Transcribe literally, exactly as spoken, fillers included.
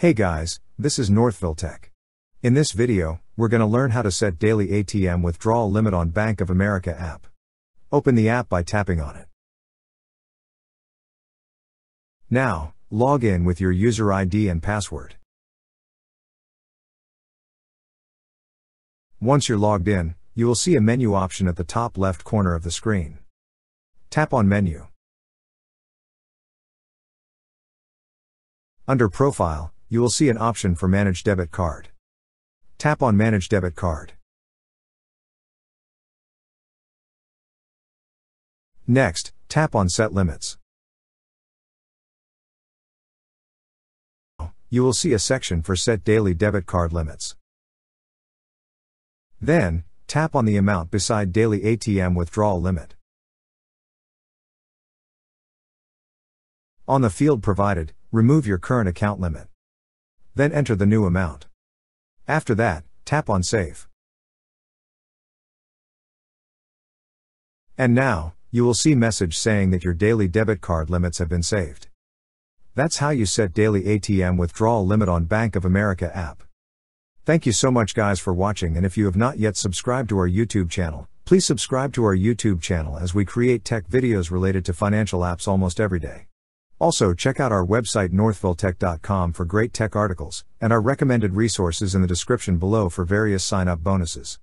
Hey guys, this is Northville Tech. In this video, we're gonna learn how to set daily A T M withdrawal limit on Bank of America app. Open the app by tapping on it. Now, log in with your user I D and password. Once you're logged in, you will see a menu option at the top left corner of the screen. Tap on Menu. Under Profile, you will see an option for Manage Debit Card. Tap on Manage Debit Card. Next, tap on Set Limits. You will see a section for Set Daily Debit Card Limits. Then, tap on the amount beside Daily A T M Withdrawal Limit. On the field provided, remove your current account limit. Then enter the new amount. After that, tap on Save. And now, you will see a message saying that your daily debit card limits have been saved. That's how you set daily A T M withdrawal limit on Bank of America app. Thank you so much guys for watching, and if you have not yet subscribed to our YouTube channel, please subscribe to our YouTube channel as we create tech videos related to financial apps almost every day. Also, check out our website northville tech dot com for great tech articles, and our recommended resources in the description below for various sign-up bonuses.